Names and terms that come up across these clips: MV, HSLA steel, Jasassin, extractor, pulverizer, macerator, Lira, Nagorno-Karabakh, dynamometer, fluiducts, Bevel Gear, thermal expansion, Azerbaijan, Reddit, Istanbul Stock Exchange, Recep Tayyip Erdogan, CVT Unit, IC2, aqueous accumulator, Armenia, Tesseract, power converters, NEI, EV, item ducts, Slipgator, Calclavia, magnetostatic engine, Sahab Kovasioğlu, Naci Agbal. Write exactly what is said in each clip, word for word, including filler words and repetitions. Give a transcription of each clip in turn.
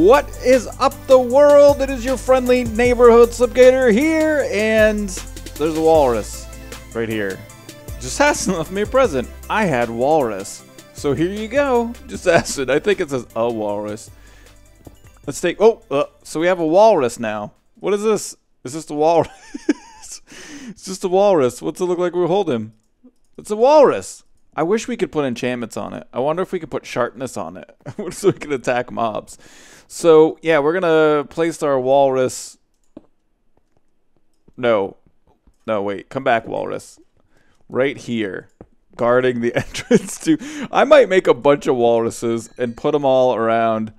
What is up the world? It is your friendly neighborhood Slipgator here, and there's a walrus right here. Jasassin left me a present. I had walrus, so here you go, Jasassin. I think it says a walrus. Let's take. Oh, uh, so we have a walrus now. What is this? Is this the walrus? It's just a walrus. What's it look like we hold him? It's a walrus. I wish we could put enchantments on it. I wonder if we could put sharpness on it so we could attack mobs. So, yeah, we're going to place our walrus. No. No, wait. Come back, walrus. Right here. Guarding the entrance to... I might make a bunch of walruses and put them all around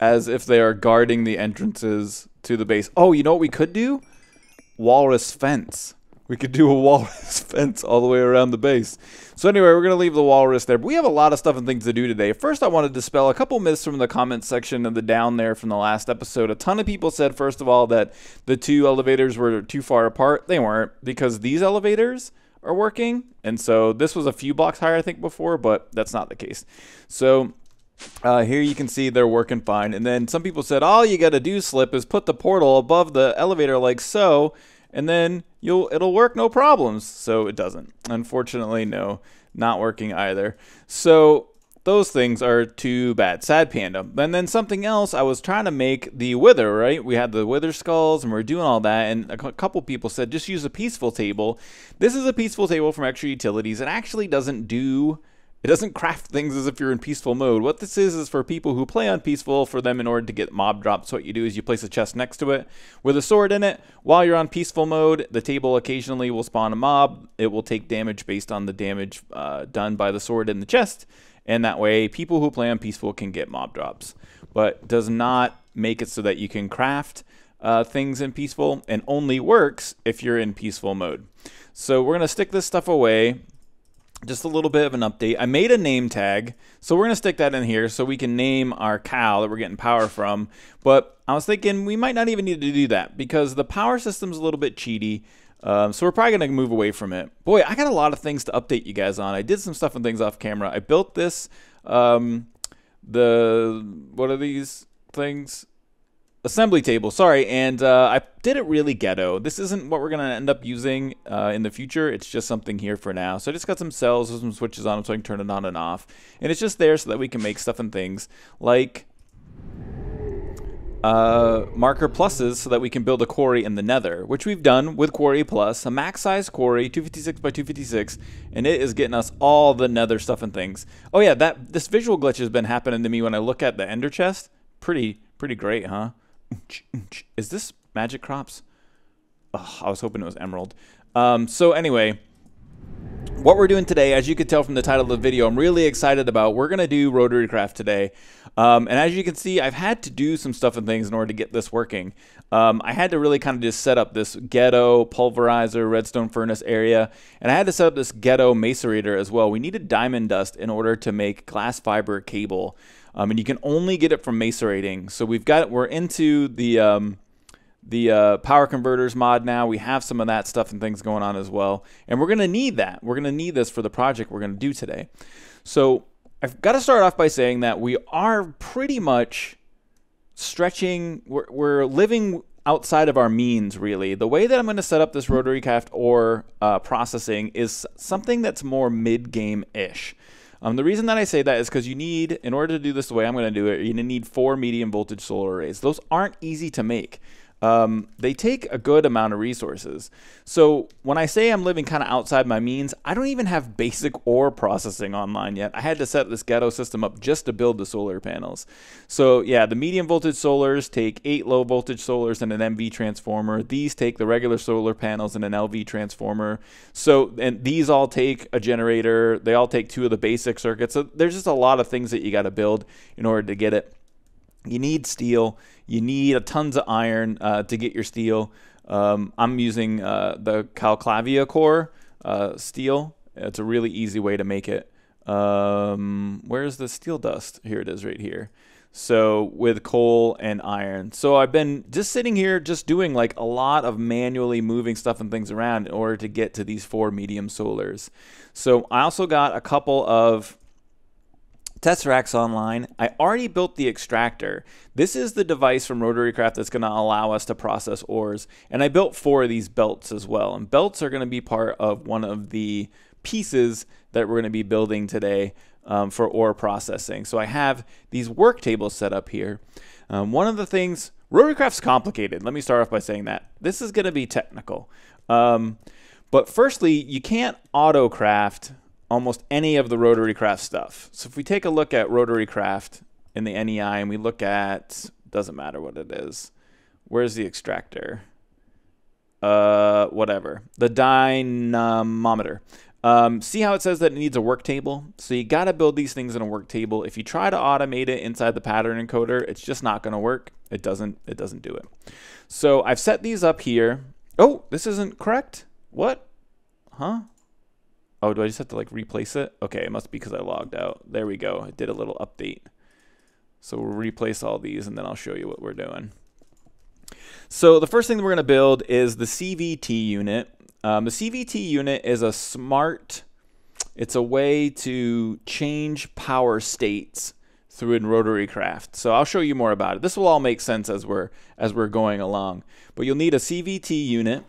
as if they are guarding the entrances to the base. Oh, you know what we could do? Walrus fence. We could do a walrus fence all the way around the base. So anyway, we're going to leave the walrus there. But we have a lot of stuff and things to do today. First, I want to dispel a couple myths from the comment section of the down there from the last episode. A ton of people said, first of all, that the two elevators were too far apart. They weren't, because these elevators are working. And so this was a few blocks higher, I think, before, but that's not the case. So... Uh, here you can see they're working fine. And then some people said, all you got to do, Slip, is put the portal above the elevator like so, and then you'll it'll work no problems. So it doesn't. Unfortunately, no, not working either. So those things are too bad. Sad Panda. And then something else, I was trying to make the wither, right? We had the wither skulls, and we were doing all that, and a couple people said, just use a peaceful table. This is a peaceful table from Extra Utilities. It actually doesn't do... It doesn't craft things as if you're in peaceful mode. What this is is for people who play on peaceful, for them in order to get mob drops. What you do is you place a chest next to it with a sword in it. While you're on peaceful mode, the table occasionally will spawn a mob. It will take damage based on the damage uh, done by the sword in the chest. And that way, people who play on peaceful can get mob drops. But does not make it so that you can craft uh, things in peaceful, and only works if you're in peaceful mode. So we're going to stick this stuff away. Just a little bit of an update. I made a name tag, so we're going to stick that in here so we can name our cow that we're getting power from. But I was thinking we might not even need to do that because the power system's a little bit cheaty, um, so we're probably going to move away from it. Boy, I got a lot of things to update you guys on. I did some stuff and things off camera. I built this, um, the, what are these things? Assembly table, sorry, and uh, I did it really ghetto. This isn't what we're going to end up using uh, in the future. It's just something here for now. So I just got some cells with some switches on them so I can turn it on and off. And it's just there so that we can make stuff and things like uh, marker pluses so that we can build a quarry in the nether, which we've done with Quarry Plus, a max size quarry, two fifty-six by two fifty-six, and it is getting us all the nether stuff and things. Oh yeah, that this visual glitch has been happening to me when I look at the ender chest. Pretty, pretty great, huh? Is this magic crops? Oh, I was hoping it was emerald. Um, so anyway, what we're doing today, as you could tell from the title of the video, I'm really excited about. We're going to do Rotarycraft today. Um, and as you can see, I've had to do some stuff and things in order to get this working. Um, I had to really kind of just set up this ghetto pulverizer, redstone furnace area. And I had to set up this ghetto macerator as well. We needed diamond dust in order to make glass fiber cable. Um, and you can only get it from macerating. So we've got, we're into the um, the uh, power converters mod now. We have some of that stuff and things going on as well. And we're going to need that. We're going to need this for the project we're going to do today. So I've got to start off by saying that we are pretty much stretching. We're, we're living outside of our means, really. The way that I'm going to set up this Rotarycraft ore uh, processing is something that's more mid-game-ish. Um, the reason that I say that is because you need, in order to do this the way I'm going to do it, you're going to need four medium voltage solar arrays. Those aren't easy to make. Um, they take a good amount of resources. So when I say I'm living kind of outside my means, I don't even have basic ore processing online yet. I had to set this ghetto system up just to build the solar panels. So yeah, the medium voltage solars take eight low voltage solars and an M V transformer. These take the regular solar panels and an L V transformer. So, and these all take a generator. They all take two of the basic circuits. So there's just a lot of things that you got to build in order to get it. You need steel. You need a tons of iron uh, to get your steel. Um, I'm using uh, the Calclavia core uh, steel. It's a really easy way to make it. Um, where's the steel dust? Here it is right here. So with coal and iron. So I've been just sitting here just doing like a lot of manually moving stuff and things around in order to get to these four medium solars. So I also got a couple of Tesseract's online. I already built the extractor. This is the device from Rotarycraft that's going to allow us to process ores. And I built four of these belts as well. And belts are going to be part of one of the pieces that we're going to be building today um, for ore processing. So I have these work tables set up here. Um, one of the things, Rotarycraft's complicated. Let me start off by saying that. This is going to be technical. Um, but firstly, you can't auto-craft almost any of the Rotarycraft stuff. So if we take a look at Rotarycraft in the N E I and we look at, doesn't matter what it is, where's the extractor? Uh, whatever, the dynamometer. Um, see how it says that it needs a work table? So you gotta build these things in a work table. If you try to automate it inside the pattern encoder, it's just not gonna work. It doesn't, it doesn't do it. So I've set these up here. Oh, this isn't correct? What? Huh? Oh, do I just have to like replace it? Okay, it must be because I logged out. There we go. I did a little update. So we'll replace all these and then I'll show you what we're doing. So the first thing that we're going to build is the C V T unit. Um, the C V T unit is a smart, it's a way to change power states through in Rotarycraft. So I'll show you more about it. This will all make sense as we're, as we're going along. But you'll need a C V T unit.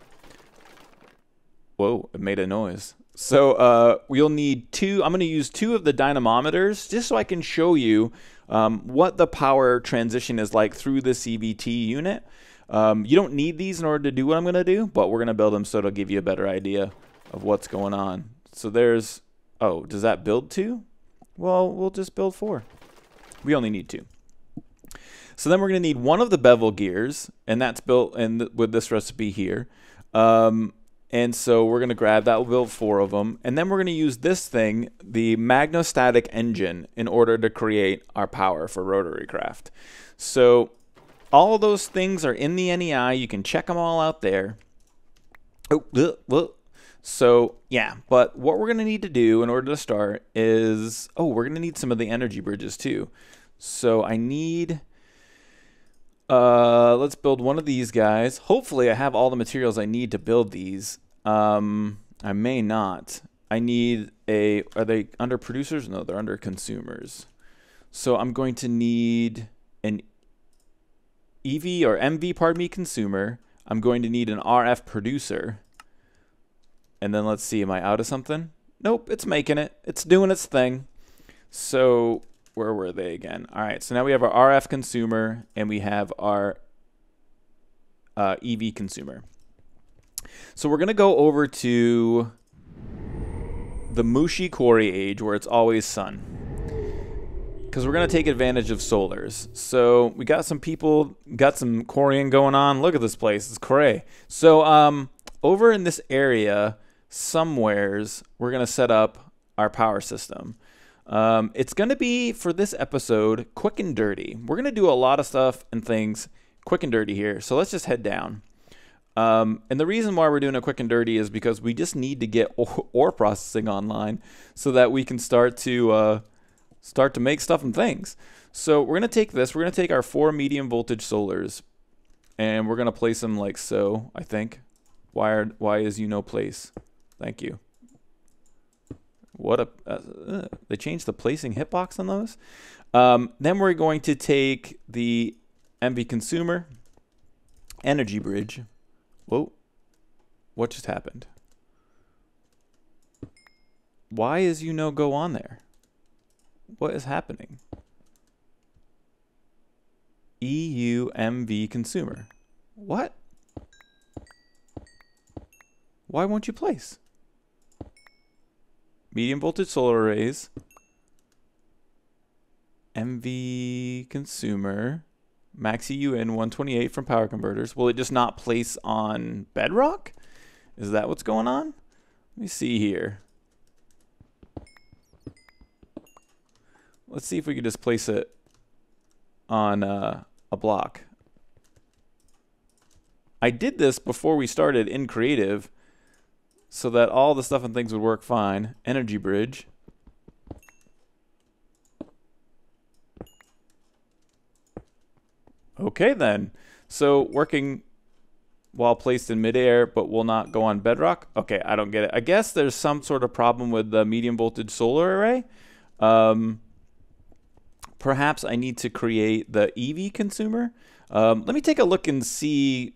Whoa, it made a noise. So uh, we'll need two, I'm going to use two of the dynamometers just so I can show you um, what the power transition is like through the C V T unit. Um, you don't need these in order to do what I'm going to do, but we're going to build them so it'll give you a better idea of what's going on. So there's, oh, does that build two? Well, we'll just build four. We only need two. So then we're going to need one of the bevel gears, and that's built in th with this recipe here. Um, And so we're going to grab that, we'll build four of them. And then we're going to use this thing, the magnetostatic engine, in order to create our power for Rotarycraft. So all of those things are in the N E I. You can check them all out there. Oh, ugh, ugh. So yeah, but what we're going to need to do in order to start is, oh, we're going to need some of the energy bridges too. So I need... Uh, let's build one of these guys. Hopefully I have all the materials I need to build these. Um, I may not. I need a, are they under producers? No, they're under consumers. So I'm going to need an E V or M V, pardon me, consumer. I'm going to need an R F producer. And then let's see, am I out of something? Nope, it's making it. It's doing its thing. So... where were they again? All right, so now we have our R F consumer and we have our uh, E V consumer. So we're gonna go over to the Mushi quarry age where it's always sun, because we're gonna take advantage of solars. So we got some people, got some quarrying going on. Look at this place, it's cray. So um, over in this area, somewheres, we're gonna set up our power system. Um, it's going to be, for this episode, quick and dirty. We're going to do a lot of stuff and things quick and dirty here. So let's just head down. Um, and the reason why we're doing a quick and dirty is because we just need to get ore processing online so that we can start to, uh, start to make stuff and things. So we're going to take this. We're going to take our four medium voltage solars and we're going to place them like so, I think. Why, why is you no place? Thank you. What a, uh, they changed the placing hitbox on those. Um, then we're going to take the M V consumer energy bridge. Whoa, what just happened? Why is you no go on there? What is happening? E U M V consumer. What? Why won't you place? Medium voltage solar arrays, M V consumer, max E U N one twenty-eight from power converters. Will it just not place on bedrock? Is that what's going on? Let me see here. Let's see if we could just place it on uh, a block. I did this before we started in Creative, so that all the stuff and things would work fine. Energy bridge. Okay then. So working while placed in midair, but will not go on bedrock. Okay, I don't get it. I guess there's some sort of problem with the medium voltage solar array. Um, perhaps I need to create the E V consumer. Um, let me take a look and see.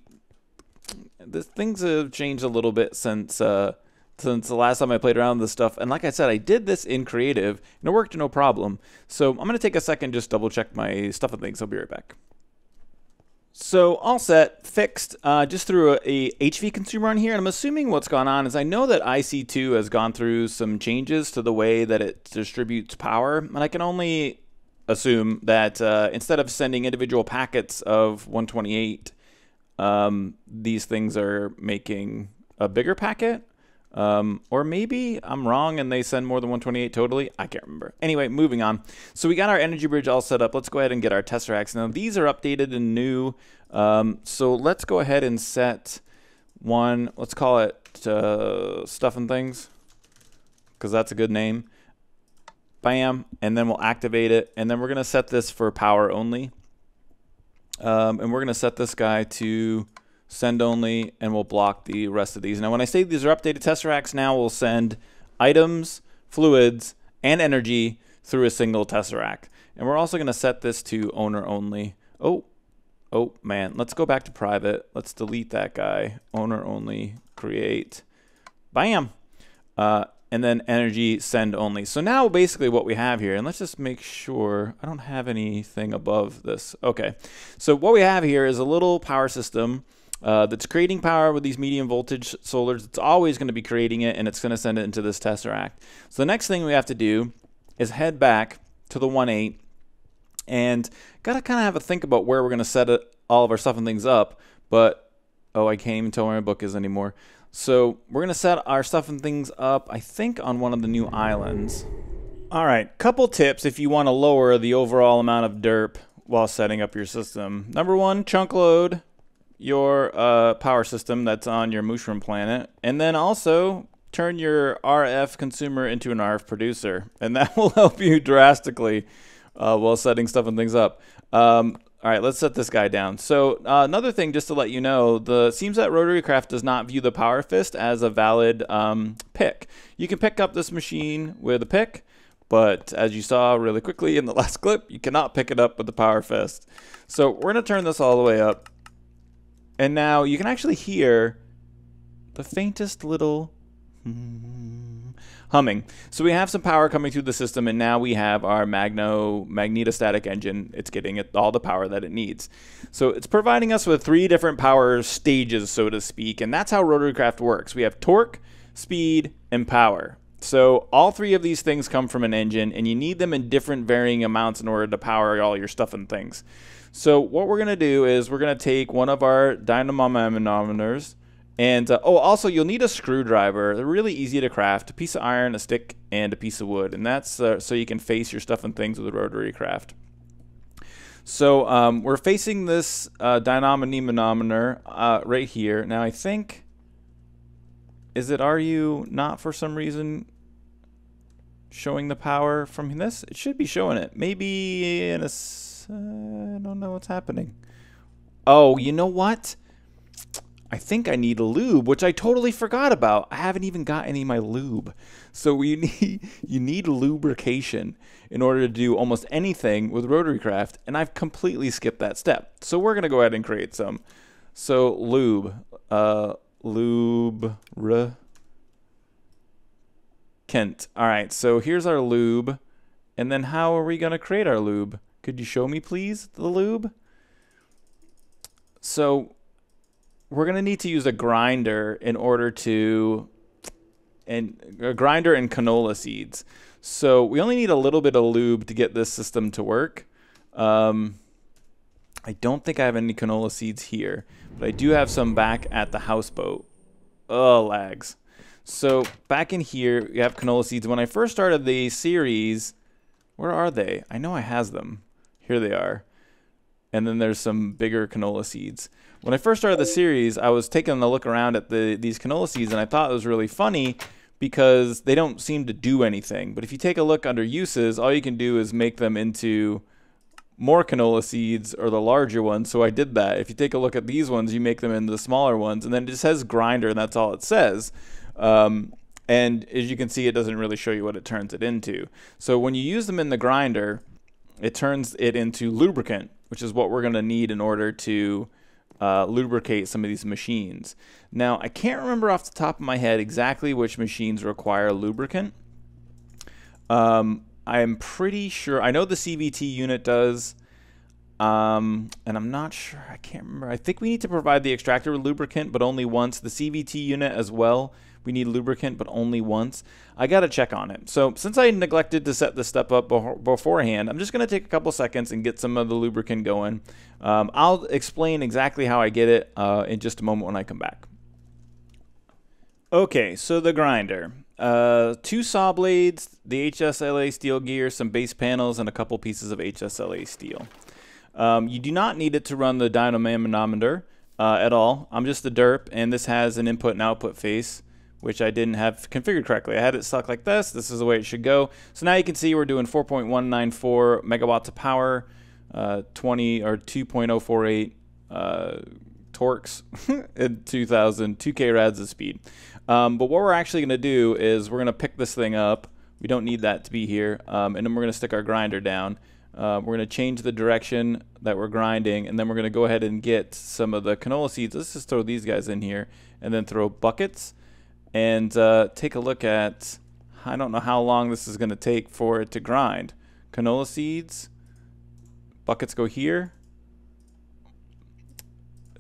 This, things have changed a little bit since uh, since the last time I played around with this stuff. And like I said, I did this in creative and it worked no problem. So I'm going to take a second, just double check my stuff and things. I'll be right back. So all set, fixed, uh, just threw a, a H V consumer on here. And I'm assuming what's gone on is I know that I C two has gone through some changes to the way that it distributes power. And I can only assume that uh, instead of sending individual packets of one twenty-eight, um, these things are making a bigger packet. Um, or maybe I'm wrong and they send more than one twenty-eight totally. I can't remember. Anyway, moving on. So we got our energy bridge all set up. Let's go ahead and get our Tesseracts. Now these are updated and new. Um, so let's go ahead and set one. Let's call it uh, Stuff and Things, because that's a good name. Bam. And then we'll activate it. And then we're going to set this for power only. Um, and we're going to set this guy to send only, and we'll block the rest of these. Now, when I say these are updated Tesseracts, now we'll send items, fluids, and energy through a single Tesseract. And we're also going to set this to owner only. Oh, oh man, let's go back to private. Let's delete that guy. Owner only, create, bam. Uh, and then energy, send only. So now basically what we have here, and let's just make sure I don't have anything above this. Okay, so what we have here is a little power system Uh, that's creating power with these medium voltage solars. It's always going to be creating it, and it's going to send it into this Tesseract. So the next thing we have to do is head back to the one point eight, and got to kind of have a think about where we're going to set it, all of our stuff and things up. But, oh, I can't even tell where my book is anymore. So we're going to set our stuff and things up, I think, on one of the new islands. All right, couple tips if you want to lower the overall amount of derp while setting up your system. Number one, chunk load your uh, power system that's on your mushroom planet, and then also turn your R F consumer into an R F producer, and that will help you drastically uh, while setting stuff and things up. Um, all right, let's set this guy down. So uh, another thing, just to let you know, the seems that Rotarycraft does not view the power fist as a valid um, pick. You can pick up this machine with a pick, but as you saw really quickly in the last clip, you cannot pick it up with the power fist. So we're gonna turn this all the way up. And now you can actually hear the faintest little humming. So we have some power coming through the system, and now we have our magno magnetostatic engine. It's getting it, all the power that it needs. So it's providing us with three different power stages, so to speak, and that's how Rotarycraft works. We have torque, speed, and power. So all three of these things come from an engine, and you need them in different varying amounts in order to power all your stuff and things. So what we're going to do is we're going to take one of our dynamometers, and uh, oh, also you'll need a screwdriver. They're really easy to craft: a piece of iron, a stick, and a piece of wood. And that's uh, so you can face your stuff and things with a Rotarycraft. So um, we're facing this uh, dynamometer uh, right here. Now I think, is it are you not for some reason showing the power from this? It should be showing it. Maybe in a Uh, I don't know what's happening. Oh, you know what? I think I need lube, which I totally forgot about. I haven't even got any of my lube. So you need you need lubrication in order to do almost anything with Rotarycraft, and I've completely skipped that step. So we're gonna go ahead and create some. So lube, uh, lube, -ra Kent. All right. So here's our lube, and then how are we gonna create our lube? Could you show me, please, the lube? So we're going to need to use a grinder in order to, and a grinder and canola seeds. So we only need a little bit of lube to get this system to work. Um, I don't think I have any canola seeds here, but I do have some back at the houseboat. Oh, lags. So back in here, you have canola seeds. When I first started the series, where are they? I know I has them. Here they are. And then there's some bigger canola seeds. When I first started the series, I was taking a look around at the these canola seeds, and I thought it was really funny because they don't seem to do anything. But if you take a look under uses, all you can do is make them into more canola seeds or the larger ones. So I did that. If you take a look at these ones, you make them into the smaller ones, and then it just says grinder, and that's all it says. Um, and as you can see, it doesn't really show you what it turns it into. So when you use them in the grinder, it turns it into lubricant, which is what we're going to need in order to uh, lubricate some of these machines. Now, I can't remember off the top of my head exactly which machines require lubricant. Um, I'm pretty sure, I know the C V T unit does, um, and I'm not sure, I can't remember. I think we need to provide the extractor with lubricant, but only once. The C V T unit as well, we need lubricant, but only once. I got to check on it. So since I neglected to set this stuff up be beforehand, I'm just going to take a couple seconds and get some of the lubricant going. Um, I'll explain exactly how I get it uh, in just a moment when I come back. Okay, so the grinder. Uh, two saw blades, the H S L A steel gear, some base panels, and a couple pieces of H S L A steel. Um, you do not need it to run the dynamometer uh, at all. I'm just a derp, and this has an input and output face, which I didn't have configured correctly. I had it stuck like this. This is the way it should go. So now you can see we're doing four point one nine four megawatts of power, uh, twenty or two point oh four eight uh, torques, and two thousand, two K rads of speed. Um, but what we're actually going to do is we're going to pick this thing up. We don't need that to be here. Um, and then we're going to stick our grinder down. Uh, we're going to change the direction that we're grinding. And then we're going to go ahead and get some of the canola seeds. Let's just throw these guys in here and then throw buckets. And uh, take a look at, I don't know how long this is going to take for it to grind. Canola seeds. Buckets go here.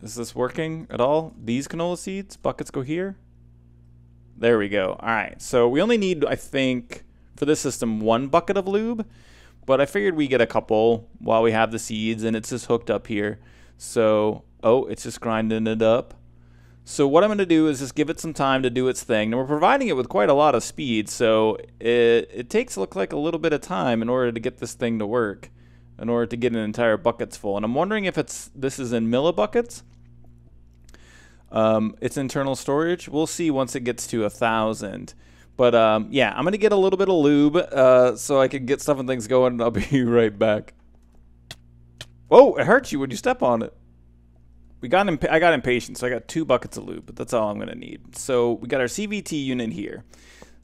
Is this working at all? These canola seeds. Buckets go here. There we go. All right. So we only need, I think, for this system, one bucket of lube. But I figured we get a couple while we have the seeds, and it's just hooked up here. So, oh, it's just grinding it up. So what I'm going to do is just give it some time to do its thing. Now, we're providing it with quite a lot of speed, so it, it takes, look like, a little bit of time in order to get this thing to work, in order to get an entire bucket's full. And I'm wondering if it's this is in millibuckets. Um, it's internal storage. We'll see once it gets to a thousand. But um, yeah, I'm going to get a little bit of lube uh, so I can get stuff and things going, and I'll be right back. Oh, it hurts you when you step on it. We got imp I got impatient, so I got two buckets of lube, but that's all I'm going to need. So we got our C V T unit here.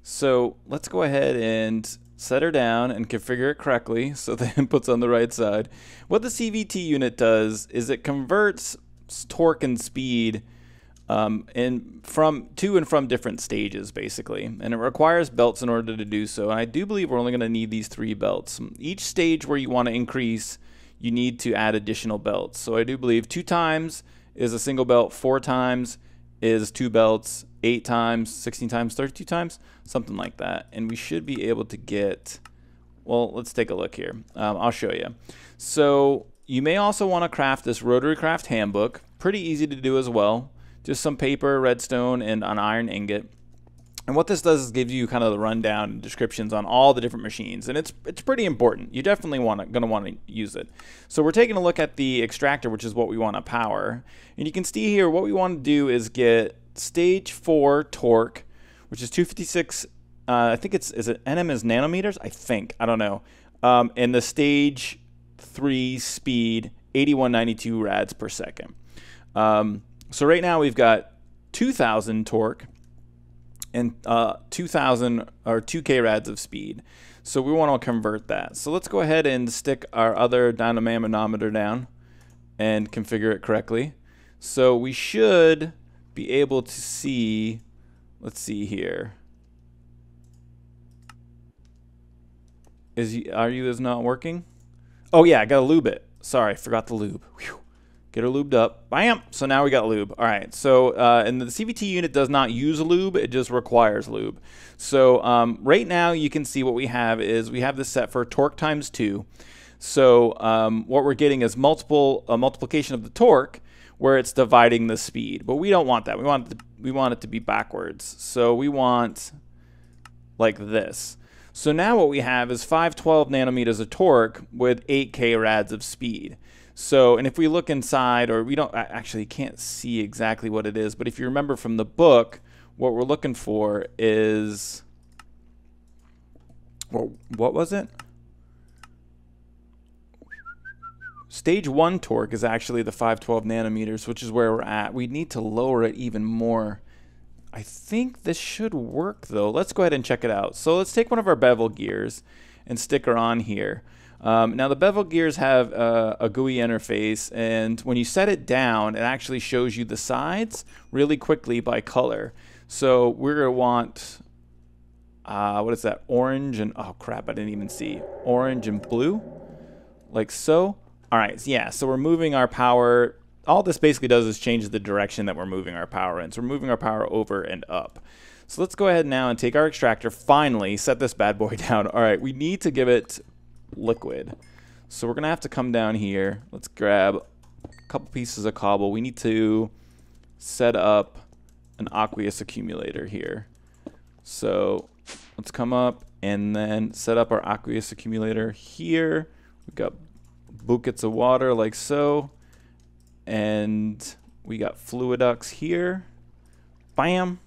So let's go ahead and set her down and configure it correctly so the input's on the right side. What the C V T unit does is it converts torque and speed Um, and from to and from different stages, basically, and it requires belts in order to do so. And I do believe we're only going to need these three belts. Each stage where you want to increase, you need to add additional belts. So I do believe two times is a single belt, four times is two belts, eight times, sixteen times, thirty-two times, something like that. And we should be able to get, well, let's take a look here. Um, I'll show you. So you may also want to craft this Rotarycraft handbook. Pretty easy to do as well. Just some paper, redstone, and an iron ingot. And what this does is gives you kind of the rundown and descriptions on all the different machines. And it's it's pretty important. You definitely want to, going to want to use it. So we're taking a look at the extractor, which is what we want to power. And you can see here what we want to do is get stage four torque, which is two fifty-six. Uh, I think it's, is it N M is nanometers? I think. I don't know. Um, and the stage three speed, eighty-one ninety-two rads per second. Um, So right now we've got two thousand torque and uh, two thousand or two K rads of speed. So we want to convert that. So let's go ahead and stick our other dynamometer down and configure it correctly. So we should be able to see, let's see here. Is you, are you is not working? Oh yeah, I got to lube it. Sorry, forgot the lube. Whew. Get her lubed up. Bam! So now we got lube. All right. So, uh, and the C V T unit does not use lube. It just requires lube. So um, right now you can see what we have is we have this set for torque times two. So um, what we're getting is multiple a multiplication of the torque where it's dividing the speed. But we don't want that. We want it to, we want it to be backwards. So we want like this. So now what we have is five twelve nanometers of torque with eight K rads of speed. So, and if we look inside, or we don't, I actually can't see exactly what it is, but if you remember from the book, what we're looking for is, well, what was it? Stage one torque is actually the five twelve nanometers, which is where we're at. We need to lower it even more. I think this should work though. Let's go ahead and check it out. So let's take one of our bevel gears and stick her on here. Um, now the bevel gears have uh, a G U I interface, and when you set it down, it actually shows you the sides really quickly by color. So we're going to want, uh, what is that, orange and, oh crap, I didn't even see, orange and blue, like so. All right, yeah, so we're moving our power. All this basically does is change the direction that we're moving our power in. So we're moving our power over and up. So let's go ahead now and take our extractor, finally set this bad boy down. All right, we need to give it liquid. So we're going to have to come down here. Let's grab a couple pieces of cobble. We need to set up an aqueous accumulator here. So let's come up and then set up our aqueous accumulator here. We've got buckets of water like so. And we got fluiducts here. Bam.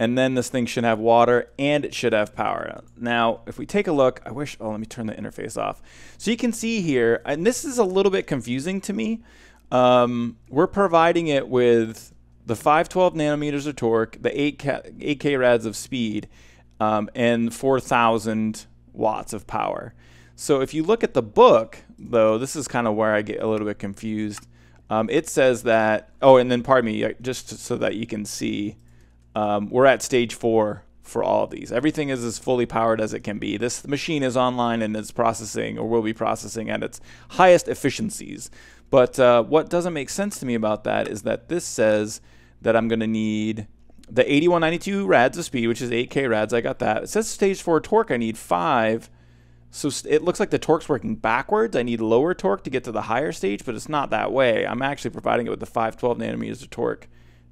And then this thing should have water and it should have power. Now, if we take a look, I wish, oh, let me turn the interface off. So you can see here, and this is a little bit confusing to me. Um, we're providing it with the five twelve nanometers of torque, the eight K rads of speed, um, and four thousand watts of power. So if you look at the book, though, this is kind of where I get a little bit confused. Um, it says that, oh, and then pardon me, just so that you can see, Um, we're at stage four for all of these. Everything is as fully powered as it can be. This machine is online and it's processing, or will be processing, at its highest efficiencies. But uh, what doesn't make sense to me about that is that this says that I'm going to need the eighty-one ninety-two rads of speed, which is eight K rads. I got that. It says stage four torque. I need five. So it looks like the torque's working backwards. I need lower torque to get to the higher stage, but it's not that way. I'm actually providing it with the five twelve nanometers of torque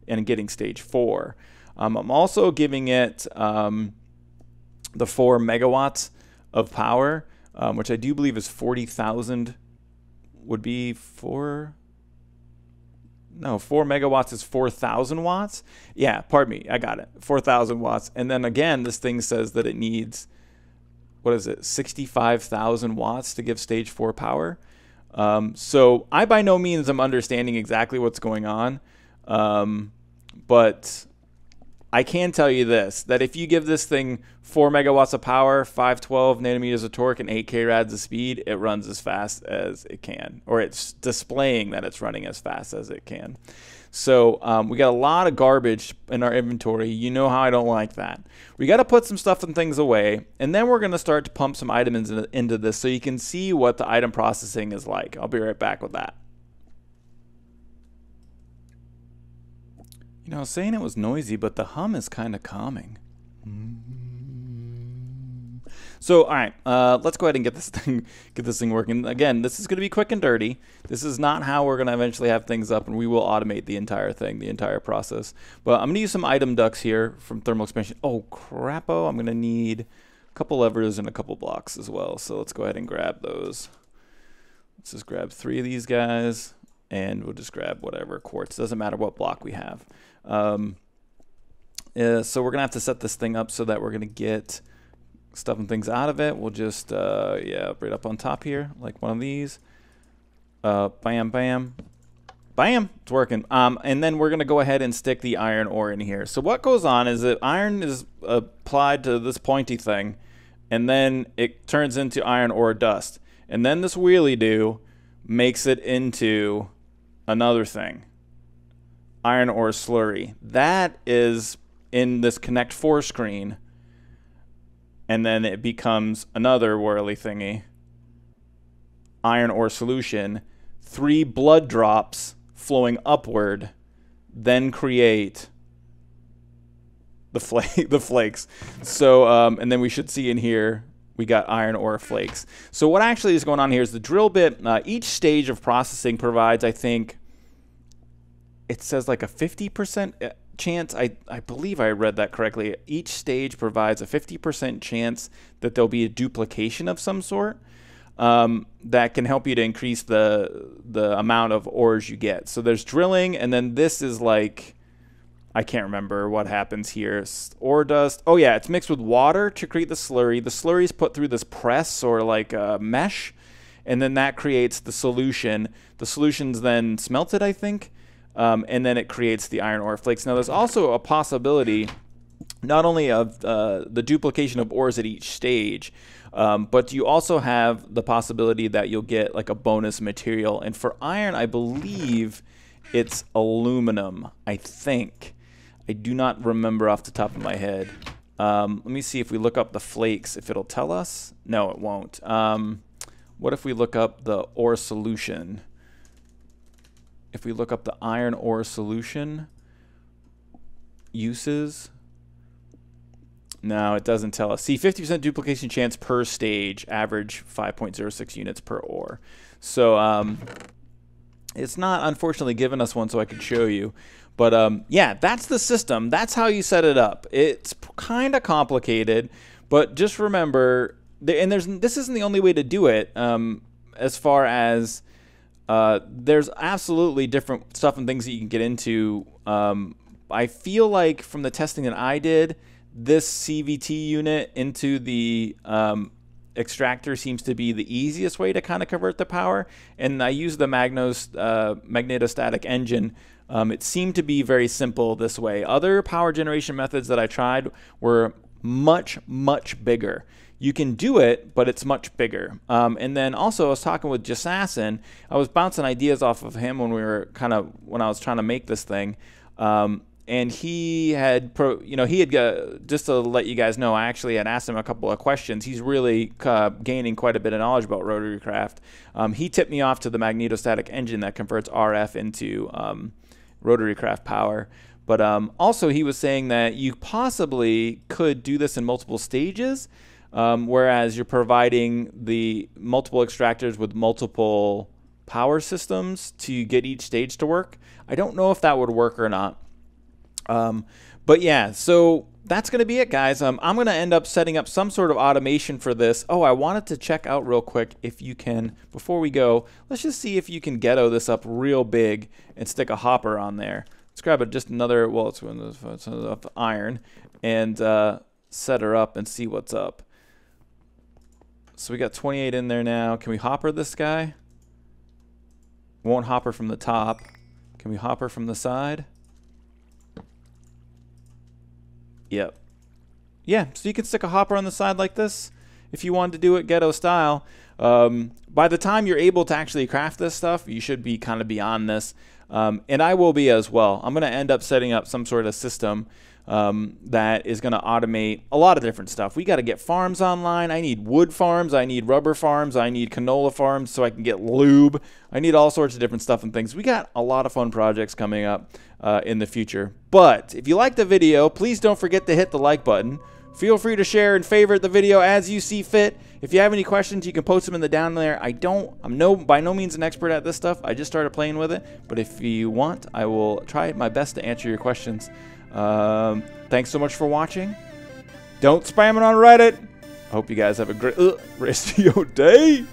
and getting stage four. Um, I'm also giving it um, the four megawatts of power, um, which I do believe is forty thousand, would be four, no, four megawatts is four thousand watts. Yeah, pardon me, I got it, four thousand watts. And then again, this thing says that it needs, what is it, sixty-five thousand watts to give stage four power. Um, so I by no means am understanding exactly what's going on, um, but I can tell you this, that if you give this thing four megawatts of power, five twelve nanometers of torque, and eight K rads of speed, it runs as fast as it can, or it's displaying that it's running as fast as it can. So um, we got a lot of garbage in our inventory. You know how I don't like that. We got to put some stuff and things away, and then we're going to start to pump some items into this so you can see what the item processing is like. I'll be right back with that. You know, I was saying it was noisy, but the hum is kind of calming. So, all right, uh, let's go ahead and get this thing, get this thing working. Again, this is going to be quick and dirty. This is not how we're going to eventually have things up, and we will automate the entire thing, the entire process. But I'm going to use some item ducts here from thermal expansion. Oh, crap-o. I'm going to need a couple levers and a couple blocks as well. So let's go ahead and grab those. Let's just grab three of these guys, and we'll just grab whatever quartz. Doesn't matter what block we have. Um, uh, so we're going to have to set this thing up so that we're going to get stuff and things out of it. We'll just, uh, yeah, right up on top here, like one of these. Uh, bam, bam, bam, it's working. Um, and then we're going to go ahead and stick the iron ore in here. So what goes on is that iron is applied to this pointy thing, and then it turns into iron ore dust. And then this wheelie do makes it into another thing. Iron ore slurry. That is in this Connect four screen, and then it becomes another whirly thingy. Iron ore solution. Three blood drops flowing upward, then create the flake, the flakes. So, um, and then we should see in here, we got iron ore flakes. So what actually is going on here is the drill bit. Uh, each stage of processing provides, I think, it says like a fifty percent chance. I, I believe I read that correctly. Each stage provides a fifty percent chance that there'll be a duplication of some sort um, that can help you to increase the, the amount of ores you get. So there's drilling, and then this is like, I can't remember what happens here. Ore dust. Oh, yeah, it's mixed with water to create the slurry. The slurry is put through this press or like a mesh, and then that creates the solution. The solution's then smelted, I think. Um, and then it creates the iron ore flakes. Now, there's also a possibility not only of uh, the duplication of ores at each stage, um, but you also have the possibility that you'll get like a bonus material. And for iron, I believe it's aluminum, I think. I do not remember off the top of my head. Um, let me see if we look up the flakes, if it'll tell us. No, it won't. Um, what if we look up the ore solution? If we look up the iron ore solution, uses. No, it doesn't tell us. See, fifty percent duplication chance per stage, average five point zero six units per ore. So um, it's not unfortunately given us one so I could show you. But um, yeah, that's the system. That's how you set it up. It's kind of complicated, but just remember, and there's this isn't the only way to do it um, as far as uh, there's absolutely different stuff and things that you can get into. Um, I feel like from the testing that I did, this C V T unit into the um, extractor seems to be the easiest way to kind of convert the power. And I used the magnos, uh, magnetostatic engine. Um, it seemed to be very simple this way. Other power generation methods that I tried were much, much bigger. You can do it, but it's much bigger. Um, and then also I was talking with Jasassin. I was bouncing ideas off of him when we were kind of, when I was trying to make this thing. Um, and he had, pro, you know, he had, uh, just to let you guys know, I actually had asked him a couple of questions. He's really uh, gaining quite a bit of knowledge about Rotarycraft. Um, he tipped me off to the magnetostatic engine that converts R F into, um, Rotarycraft power. But um, also he was saying that you possibly could do this in multiple stages, um, whereas you're providing the multiple extractors with multiple power systems to get each stage to work. I don't know if that would work or not. Um, but yeah, so that's going to be it, guys. Um, I'm going to end up setting up some sort of automation for this. Oh, I wanted to check out real quick if you can, before we go, let's just see if you can ghetto this up real big and stick a hopper on there. Let's grab a, just another, well, it's one of iron, and uh, set her up and see what's up. So we got twenty-eight in there now. Can we hopper this guy? Won't hopper from the top. Can we hopper from the side? Yep. Yeah, so you can stick a hopper on the side like this if you wanted to do it ghetto style. Um, by the time you're able to actually craft this stuff, you should be kind of beyond this. Um, and I will be as well. I'm going to end up setting up some sort of system um, that is going to automate a lot of different stuff. We got to get farms online. I need wood farms. I need rubber farms. I need canola farms so I can get lube. I need all sorts of different stuff and things. We got a lot of fun projects coming up uh, in the future. But if you liked the video, please don't forget to hit the like button. Feel free to share and favorite the video as you see fit. If you have any questions, you can post them in the down there. I don't, I'm no, by no means an expert at this stuff. I just started playing with it. But if you want, I will try my best to answer your questions. Um, thanks so much for watching. Don't spam it on Reddit. I hope you guys have a great uh, rest of your day.